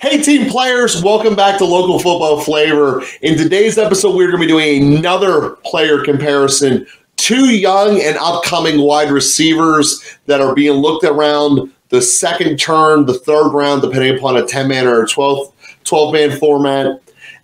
Hey, team players, welcome back to Local Football Flavor. In today's episode, we're going to be doing another player comparison. Two young and upcoming wide receivers that are being looked around the second turn, the third round, depending upon a 10-man or a 12-man format.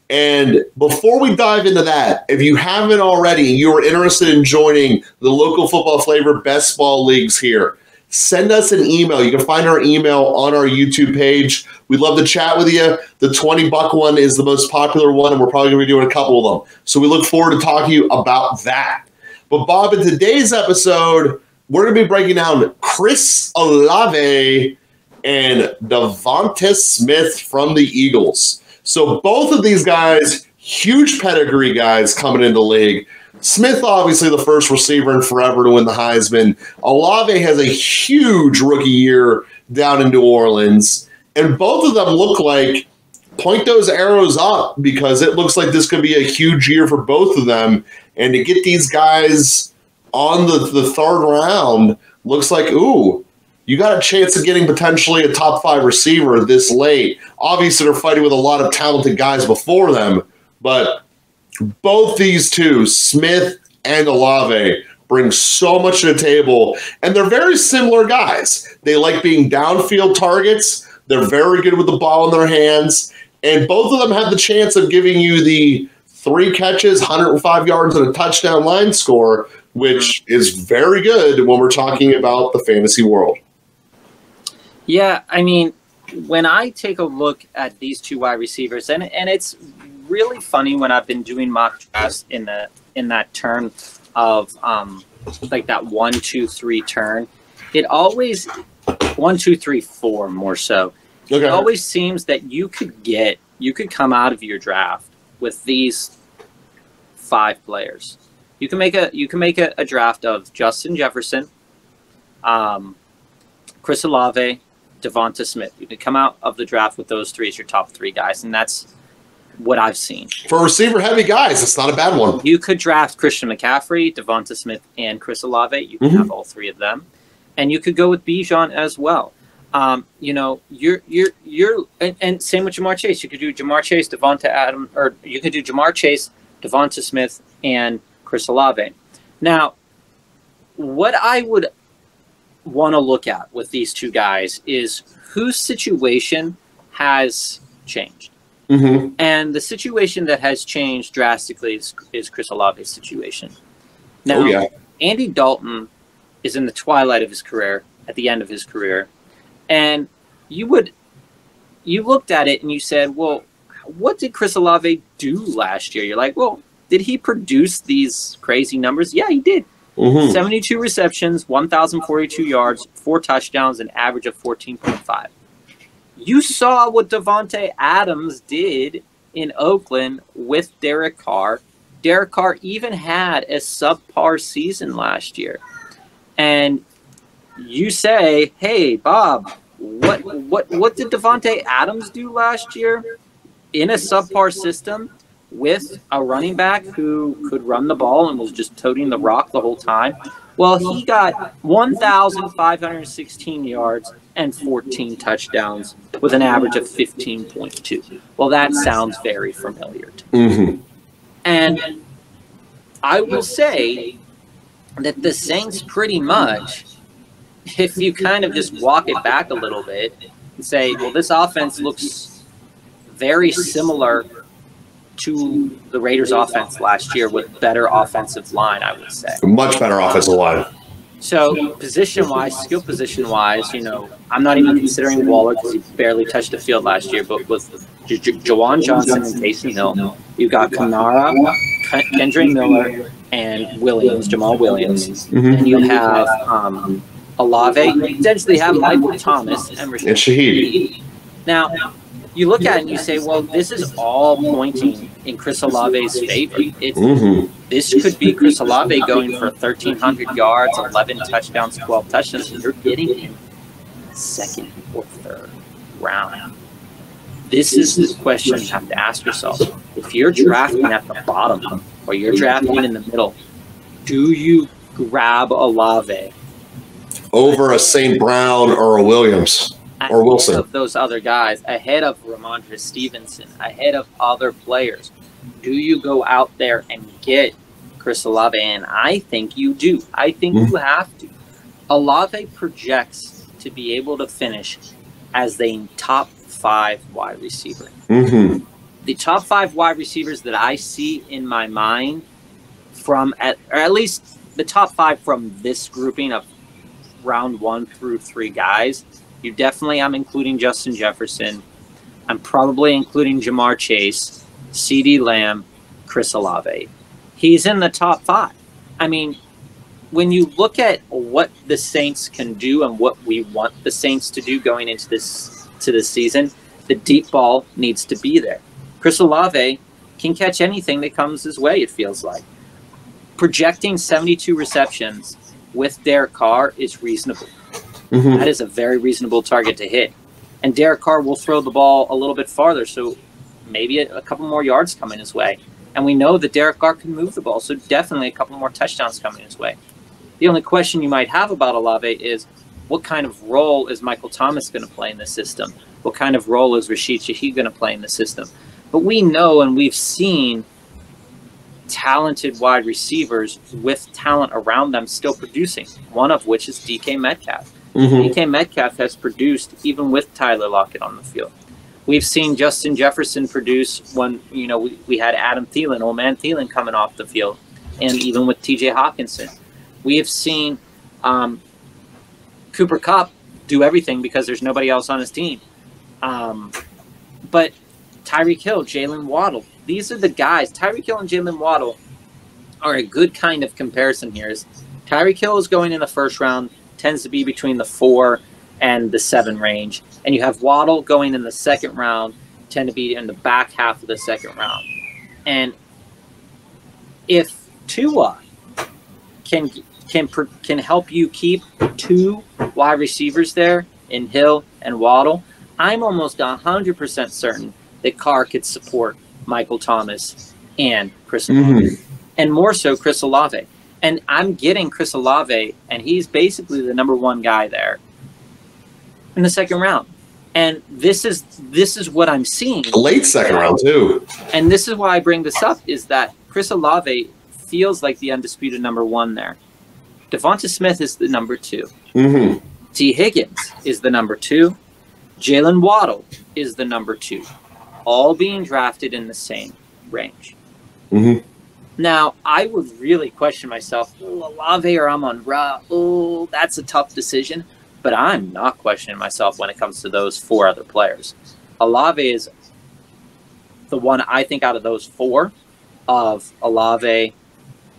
And before we dive into that, if you haven't already and you're interested in joining the Local Football Flavor Best Ball Leagues here, send us an email. You can find our email on our YouTube page. We'd love to chat with you. The $20 one is the most popular one, and we're probably going to be doing a couple of them. So we look forward to talking to you about that. But, Bob, in today's episode, we're going to be breaking down Chris Olave and Devonta Smith from the Eagles. So both of these guys, huge pedigree guys coming into the league. Smith, obviously the first receiver in forever to win the Heisman. Olave has a huge rookie year down in New Orleans. And both of them look like, point those arrows up, because it looks like this could be a huge year for both of them. And to get these guys on the third round looks like, ooh, you got a chance of getting potentially a top 5 receiver this late. Obviously, they're fighting with a lot of talented guys before them, but both these two, Smith and Olave, bring so much to the table, and they're very similar guys. They like being downfield targets. They're very good with the ball in their hands, and both of them have the chance of giving you the 3 catches, 105 yards, and a touchdown line score, which is very good when we're talking about the fantasy world. Yeah, I mean, when I take a look at these two wide receivers, and it's really funny when I've been doing mock drafts in that turn of like that 1, 2, 3 turn, it always 1, 2, 3, 4 more so. Okay. It always seems that you could come out of your draft with these 5 players. You can make a draft of Justin Jefferson, Chris Olave, Devonta Smith. You can come out of the draft with those 3 as your top 3 guys, and that's what I've seen. For receiver-heavy guys, it's not a bad one. You could draft Christian McCaffrey, Devonta Smith, and Chris Olave. You can have all 3 of them, and you could go with Bijan as well. You know, and same with Ja'Marr Chase. You could do Ja'Marr Chase, Devonta Adams, or you could do Ja'Marr Chase, Devonta Smith, and Chris Olave. Now, what I would want to look at with these two guys is whose situation has changed. Mm-hmm. And the situation that has changed drastically is Chris Olave's situation. Now, oh, yeah. Andy Dalton is in the twilight of his career, at the end of his career. And you looked at it and you said, well, what did Chris Olave do last year? You're like, well, did he produce these crazy numbers? Yeah, he did. Mm-hmm. 72 receptions, 1,042 yards, 4 touchdowns, an average of 14.5. You saw what Devonta Adams did in Oakland with Derek Carr. Derek Carr even had a subpar season last year. And you say, hey, Bob, what did Devonta Adams do last year in a subpar system with a running back who could run the ball and was just toting the rock the whole time? Well, he got 1,516 yards and 14 touchdowns with an average of 15.2. Well, that sounds very familiar to me. Mm-hmm. And I will say that the Saints pretty much, if you kind of just walk it back a little bit and say, well, this offense looks very similar to the Raiders' offense last year with better offensive line, I would say. Much better offensive line. So position-wise, skill position-wise, you know, I'm not even considering Waller because he barely touched the field last year, but with Jawan Johnson and Taysom Hill, you've got Kamara, Kendra Miller, and Williams, Jamal Williams. Mm-hmm. And you have Olave, you potentially have Michael Thomas and Rashid Shaheed. Now, you look at it and you say, well, this is all pointing in Chris Olave's favor. This could be Chris Olave going for 1,300 yards, 11 touchdowns, 12 touchdowns, and you're getting him 2nd or 3rd round. This is the question you have to ask yourself. If you're drafting at the bottom or you're drafting in the middle, do you grab Olave over a St. Brown or a Williams? or Wilson, of those other guys, ahead of Ramondre Stevenson, ahead of other players. Do you go out there and get Chris Olave? And I think you do. I think you have to. Olave projects to be able to finish as the top 5 wide receiver. The top 5 wide receivers that I see in my mind, from at least the top 5 from this grouping of round 1 through 3 guys, you definitely, I'm including Justin Jefferson. I'm probably including Ja'Marr Chase, C D Lamb, Chris Olave. He's in the top 5. I mean, when you look at what the Saints can do and what we want the Saints to do going into this season, the deep ball needs to be there. Chris Olave can catch anything that comes his way, it feels like. Projecting 72 receptions with Derek Carr is reasonable. That is a very reasonable target to hit. And Derek Carr will throw the ball a little bit farther, so maybe a couple more yards coming his way. And we know that Derek Carr can move the ball, so definitely a couple more touchdowns coming his way. The only question you might have about Olave is, what kind of role is Michael Thomas going to play in this system? What kind of role is Rashid Shaheed going to play in the system? But we know and we've seen talented wide receivers with talent around them still producing, one of which is DK Metcalf. DK Metcalf has produced even with Tyler Lockett on the field. We've seen Justin Jefferson produce when, you know, we had Adam Thielen, old man Thielen, coming off the field, and even with TJ Hawkinson. We have seen Cooper Kopp do everything because there's nobody else on his team. But Tyreek Hill, Jalen Waddell, these are the guys. Tyreek Hill and Jalen Waddell are a good kind of comparison here. Is Tyreek Hill is going in the first round, tends to be between the 4 and the 7 range. And you have Waddle going in the second round, tend to be in the back half of the second round. And if Tua can help you keep 2 wide receivers there in Hill and Waddle, I'm almost 100% certain that Carr could support Michael Thomas and Chris Olave, and more so Chris Olave. And I'm getting Chris Olave, and he's basically the number 1 guy there in the second round. And this is what I'm seeing. The late second round too. And this is why I bring this up, is that Chris Olave feels like the undisputed number 1 there. Devonta Smith is the number 2. T. Higgins is the number 2. Jalen Waddell is the number 2. All being drafted in the same range. Now, I would really question myself, Olave or Amon Ra, oh, that's a tough decision. But I'm not questioning myself when it comes to those 4 other players. Olave is the one, I think, out of those 4 of Olave,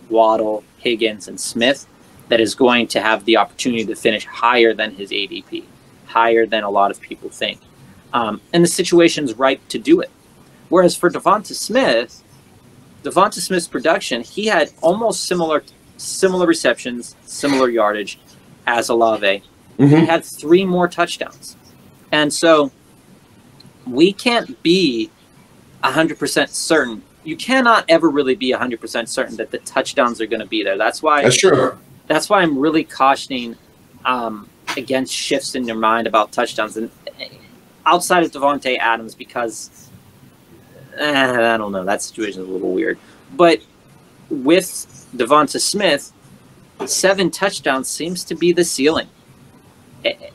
Waddle, Higgins, and Smith that is going to have the opportunity to finish higher than his ADP, higher than a lot of people think. And the situation's ripe to do it. Whereas for Devonta Smith's production, he had almost similar receptions, similar yardage as Olave. He had 3 more touchdowns. And so we can't be 100% certain. You cannot ever really be 100% certain that the touchdowns are going to be there. That's why I'm really cautioning against shifts in your mind about touchdowns. And outside of Devonta Adams, because I don't know, that situation is a little weird. But with Devonta Smith, 7 touchdowns seems to be the ceiling.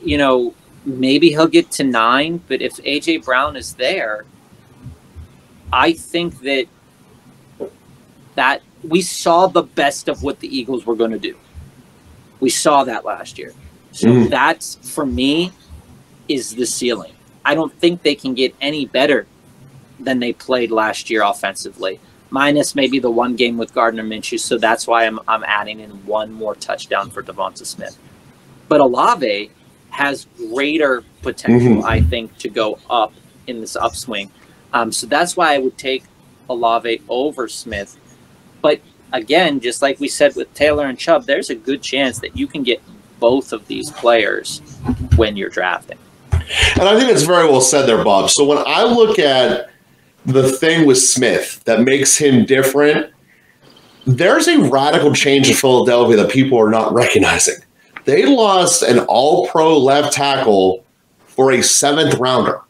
You know, maybe he'll get to 9, but if AJ Brown is there, I think that we saw the best of what the Eagles were going to do. We saw that last year. So that's, for me, is the ceiling. I don't think they can get any better than they played last year offensively, minus maybe the one game with Gardner Minshew. So that's why I'm adding in 1 more touchdown for Devonta Smith. But Olave has greater potential, I think, to go up in this upswing. So that's why I would take Olave over Smith. But again, just like we said with Taylor and Chubb, there's a good chance that you can get both of these players when you're drafting. And I think it's very well said there, Bob. So when I look at the thing with Smith that makes him different, there's a radical change in Philadelphia that people are not recognizing. They lost an all-pro left tackle for a 7th rounder.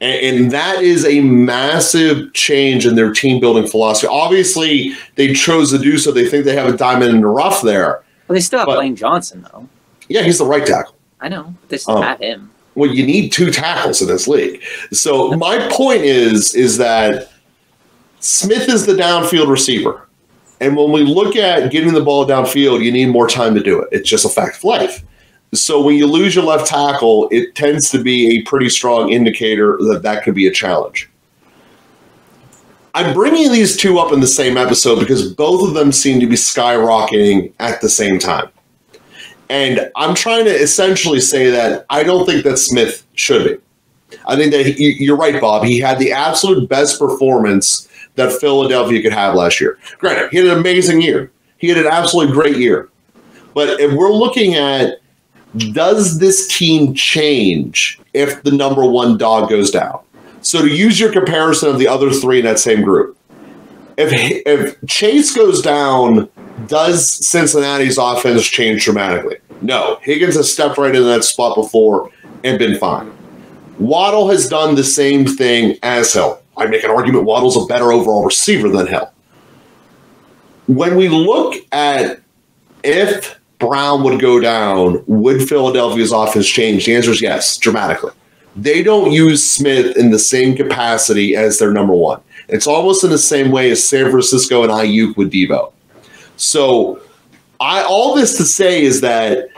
And that is a massive change in their team building philosophy. Obviously, they chose to do so. They think they have a diamond in the rough there. Well, they still have Lane Johnson, though. Yeah, he's the right tackle. I know, but they still have him. Well, you need 2 tackles in this league. So my point is that Smith is the downfield receiver. And when we look at getting the ball downfield, you need more time to do it. It's just a fact of life. So when you lose your left tackle, it tends to be a pretty strong indicator that that could be a challenge. I'm bringing these two up in the same episode because both of them seem to be skyrocketing at the same time. And I'm trying to essentially say that I don't think that Smith should be. I think that you're right, Bob. He had the absolute best performance that Philadelphia could have last year. Granted, he had an amazing year. He had an absolutely great year. But if we're looking at, does this team change if the number one dog goes down? So to use your comparison of the other three in that same group, if Chase goes down, does Cincinnati's offense change dramatically? No. Higgins has stepped right into that spot before and been fine. Waddle has done the same thing as Hill. I make an argument Waddle's a better overall receiver than Hill. When we look at if Brown would go down, would Philadelphia's offense change? The answer is yes, dramatically. They don't use Smith in the same capacity as their number one. It's almost in the same way as San Francisco and Ayuk with Deebo. So all this to say is that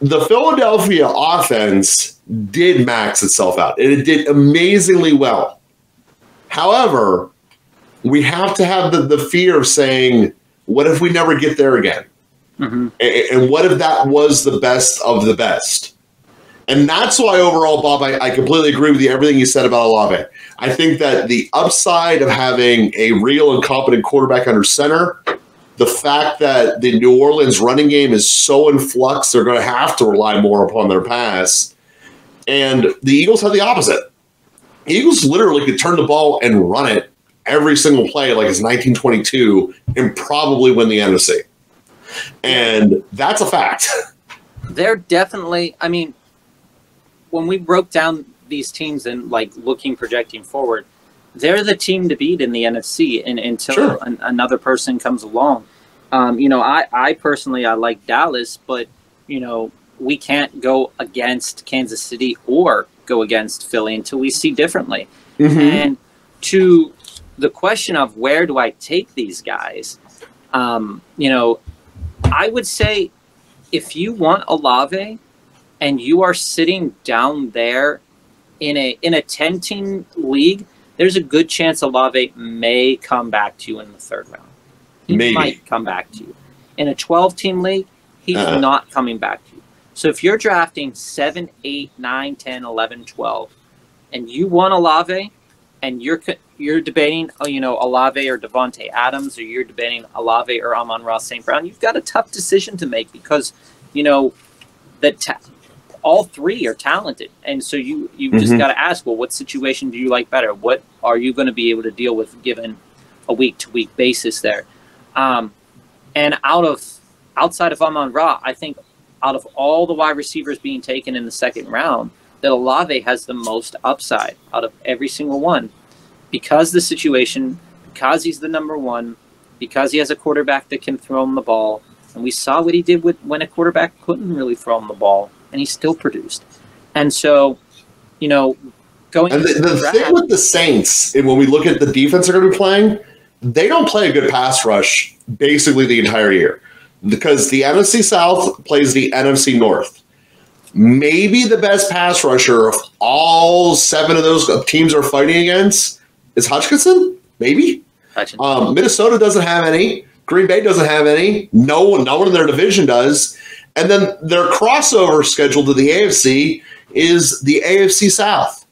the Philadelphia offense did max itself out, and it did amazingly well. However, we have to have the fear of saying, what if we never get there again? Mm-hmm. And what if that was the best of the best? And that's why overall, Bob, I completely agree with you, everything you said about Olave. I think that the upside of having a real and competent quarterback under center, the fact that the New Orleans running game is so in flux, they're going to have to rely more upon their pass. And the Eagles have the opposite. The Eagles literally could turn the ball and run it every single play like it's 1922 and probably win the NFC. And that's a fact. They're definitely, I mean, when we broke down these teams and like projecting forward, they're the team to beat in the NFC. And until another person comes along, you know, I personally, I like Dallas, but you know, we can't go against Kansas City or go against Philly until we see differently. Mm-hmm. And to the question of where do I take these guys? You know, I would say if you want Olave and you are sitting down there in a 10-team league, there's a good chance Olave may come back to you in the 3rd round. He might come back to you. In a 12-team league, he's not coming back to you. So if you're drafting 7, 8, 9, 10, 11, 12, and you want Olave and you're debating, you know, Olave or Devonta Adams, or you're debating Olave or Amon Ra St. Brown, you've got a tough decision to make because, you know, all three are talented. And so you've just got to ask, well, what situation do you like better? What are you going to be able to deal with given a week-to-week basis there? And outside of Amon Ra, I think out of all the wide receivers being taken in the 2nd round, that Olave has the most upside out of every single one. Because the situation, because he's the number one, because he has a quarterback that can throw him the ball, and we saw what he did when a quarterback couldn't really throw him the ball, and he still produced. And so, you know, going and the thing with the Saints, and when we look at the defense they're going to be playing, they don't play a good pass rush basically the entire year because the NFC South plays the NFC North. Maybe the best pass rusher of all 7 of those teams are fighting against. Is Hutchinson? Maybe. Hutchinson. Minnesota doesn't have any. Green Bay doesn't have any. No one in their division does. And then their crossover schedule to the AFC is the AFC South.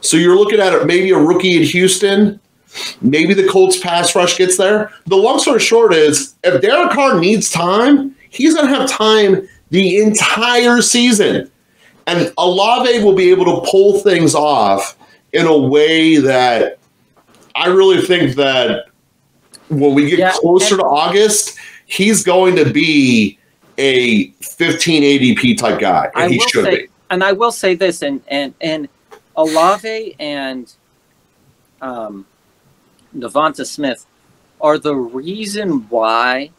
So you're looking at maybe a rookie in Houston. Maybe the Colts pass rush gets there. The long story short is if Derek Carr needs time, he's going to have time the entire season. And Olave will be able to pull things off in a way that I really think that when we get closer to August, he's going to be a 1580p type guy, and he should be. and I will say this, and Olave and Devonta Smith are the reason why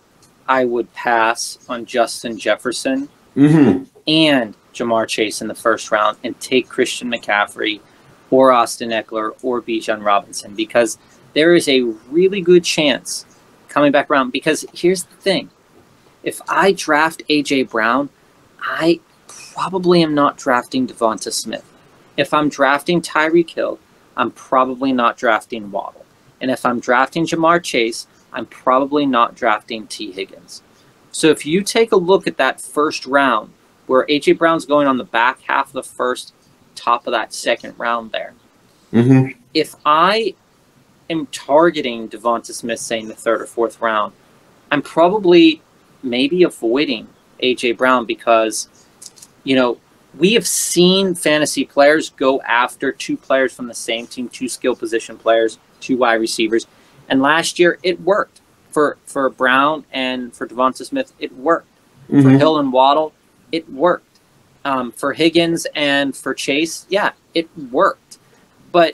I would pass on Justin Jefferson and Ja'Marr Chase in the first round and take Christian McCaffrey or Austin Eckler or Bijan Robinson, because there is a really good chance coming back around. Because here's the thing. If I draft AJ Brown, I probably am not drafting Devonta Smith. If I'm drafting Tyreek Hill, I'm probably not drafting Waddell. And if I'm drafting Ja'Marr Chase, I'm probably not drafting T. Higgins. So if you take a look at that first round, where AJ Brown's going on the back half of the first, top of that second round there. If I am targeting Devonta Smith, say in the third or fourth round, I'm probably maybe avoiding AJ Brown because, you know, we have seen fantasy players go after two players from the same team, two skill position players, two wide receivers. And last year it worked for Brown and for Devonta Smith. It worked for Hill and Waddell. It worked for Higgins and for Chase. Yeah, it worked. But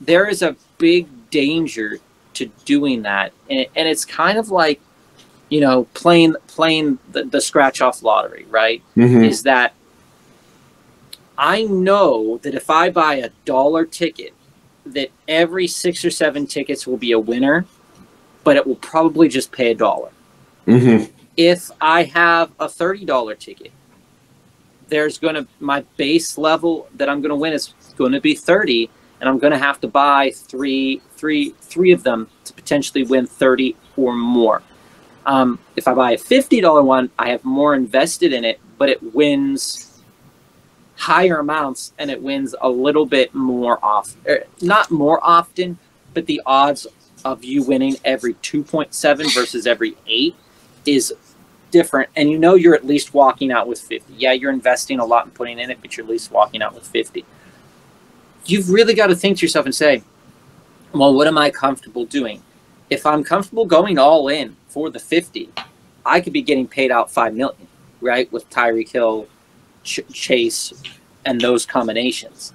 there is a big danger to doing that. And it's kind of like, you know, playing the scratch off lottery, right? Is that I know that if I buy a dollar ticket, that every 6 or 7 tickets will be a winner, but it will probably just pay a dollar. If I have a $30 ticket, there's going to, my base level that I'm going to win is going to be 30, and I'm going to have to buy three of them to potentially win 30 or more. If I buy a $50 one, I have more invested in it, but it wins higher amounts and it wins a little bit more often, not more often, but the odds of you winning every 2.7 versus every 8 is different. And you know, you're at least walking out with 50. Yeah, you're investing a lot and putting in it, but you're at least walking out with 50. You've really got to think to yourself and say, well, what am I comfortable doing? If I'm comfortable going all in for the 50, I could be getting paid out $5 million, right? With Tyreek Hill, Chase, and those combinations.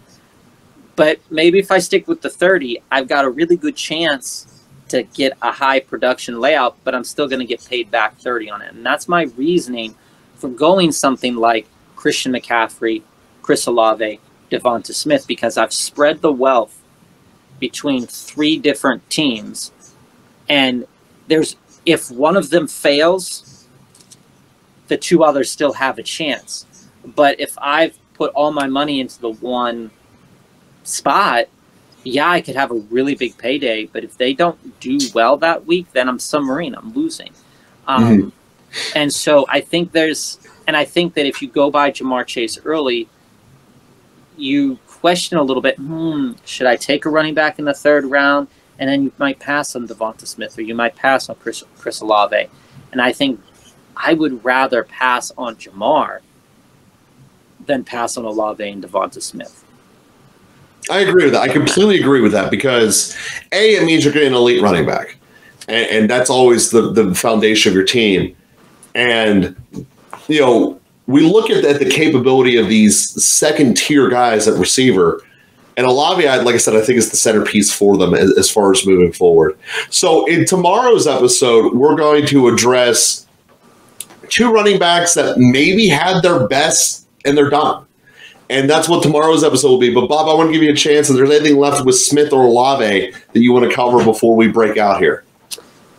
But maybe if I stick with the 30, I've got a really good chance to get a high production layout, but I'm still going to get paid back 30 on it. And that's my reasoning for going something like Christian McCaffrey, Chris Olave, Devonta Smith, because I've spread the wealth between 3 different teams. And there's, if one of them fails, the 2 others still have a chance. But if I've put all my money into the one spot, yeah, I could have a really big payday. But if they don't do well that week, then I'm submarine. I'm losing. And so I think there's, and I think that if you go by Ja'Marr Chase early, you question a little bit, should I take a running back in the third round? And then you might pass on Devonta Smith, or you might pass on Chris Olave. And I think I would rather pass on Ja'Marr than pass on Olave and Devonta Smith. I agree with that. I completely agree with that, because A, it means you're getting an elite running back. And that's always the foundation of your team. And, you know, we look at the capability of these second-tier guys at receiver. And Olave, like I said, I think is the centerpiece for them as far as moving forward. So in tomorrow's episode, we're going to address 2 running backs that maybe had their best and they're done. And that's what tomorrow's episode will be. But, Bob, I want to give you a chance if there's anything left with Smith or Olave that you want to cover before we break out here.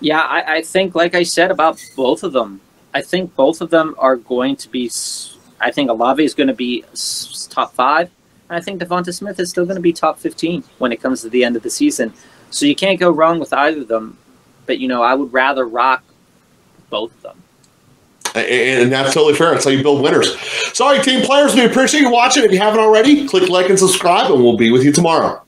Yeah, I think, like I said, about both of them, I think both of them are going to be – I think Olave is going to be top 5. I think Devonta Smith is still going to be top 15 when it comes to the end of the season. So you can't go wrong with either of them. But, you know, I would rather rock both of them. And that's totally fair. That's how you build winners. Sorry, team players, we appreciate you watching. If you haven't already, click like and subscribe, and we'll be with you tomorrow.